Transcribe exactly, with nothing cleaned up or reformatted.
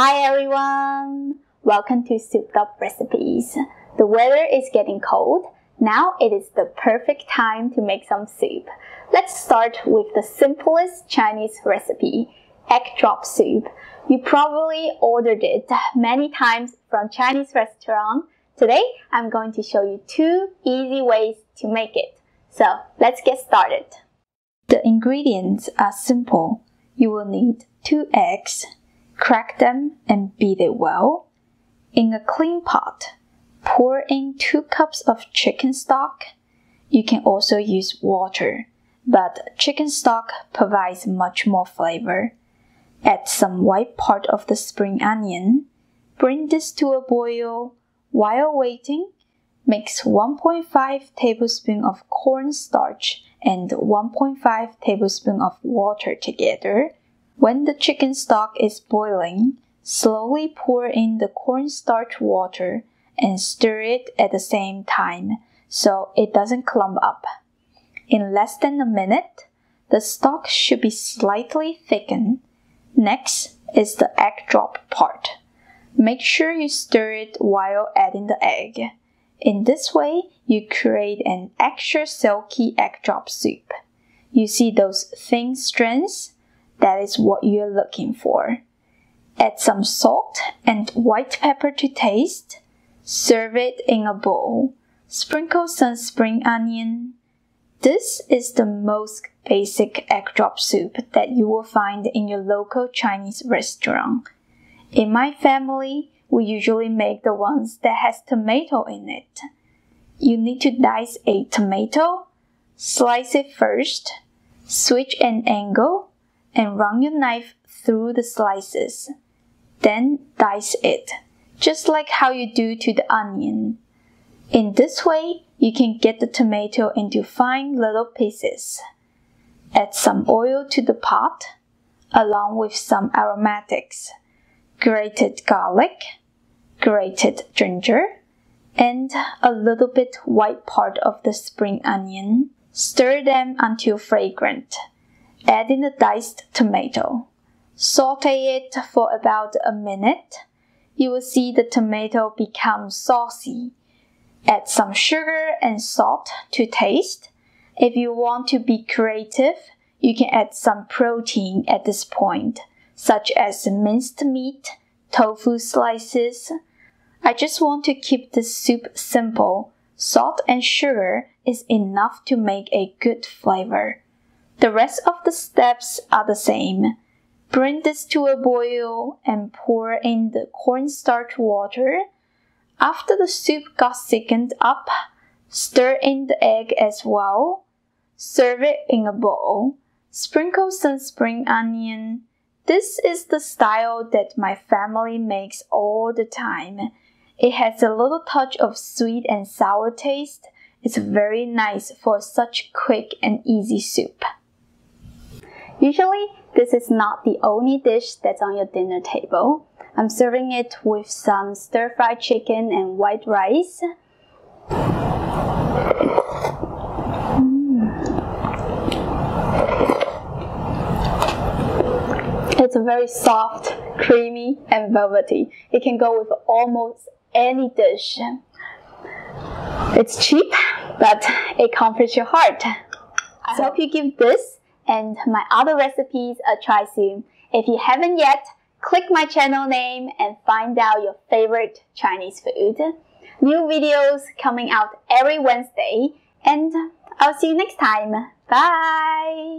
Hi everyone! Welcome to Souped Up Recipes. The weather is getting cold. Now it is the perfect time to make some soup. Let's start with the simplest Chinese recipe, egg drop soup. You probably ordered it many times from Chinese restaurant. Today, I'm going to show you two easy ways to make it. So, let's get started. The ingredients are simple. You will need two eggs. Crack them and beat it well. In a clean pot, pour in two cups of chicken stock. You can also use water, but chicken stock provides much more flavor. Add some white part of the spring onion. Bring this to a boil. While waiting, mix one point five tablespoons of cornstarch and one point five tablespoons of water together. When the chicken stock is boiling, slowly pour in the cornstarch water and stir it at the same time so it doesn't clump up. In less than a minute, the stock should be slightly thickened. Next is the egg drop part. Make sure you stir it while adding the egg. In this way, you create an extra silky egg drop soup. You see those thin strands? That is what you're looking for. Add some salt and white pepper to taste. Serve it in a bowl. Sprinkle some spring onion. This is the most basic egg drop soup that you will find in your local Chinese restaurant. In my family, we usually make the ones that has tomato in it. You need to dice a tomato, slice it first, switch an angle, and run your knife through the slices. Then dice it, just like how you do to the onion. In this way, you can get the tomato into fine little pieces. Add some oil to the pot, along with some aromatics, grated garlic, grated ginger, and a little bit white part of the spring onion. Stir them until fragrant. Add in the diced tomato. Saute it for about a minute. You will see the tomato become saucy. Add some sugar and salt to taste. If you want to be creative, you can add some protein at this point, such as minced meat, tofu slices. I just want to keep this soup simple. Salt and sugar is enough to make a good flavor. The rest of the steps are the same. Bring this to a boil and pour in the cornstarch water. After the soup got thickened up, stir in the egg as well. Serve it in a bowl. Sprinkle some spring onion. This is the style that my family makes all the time. It has a little touch of sweet and sour taste. It's very nice for such quick and easy soup. Usually, this is not the only dish that's on your dinner table. I'm serving it with some stir-fried chicken and white rice. Mm. It's very soft, creamy, and velvety. It can go with almost any dish. It's cheap, but it comforts your heart. I hope you give this and my other recipes a try soon. If you haven't yet, click my channel name and find out your favorite Chinese food. New videos coming out every Wednesday, and I'll see you next time. Bye!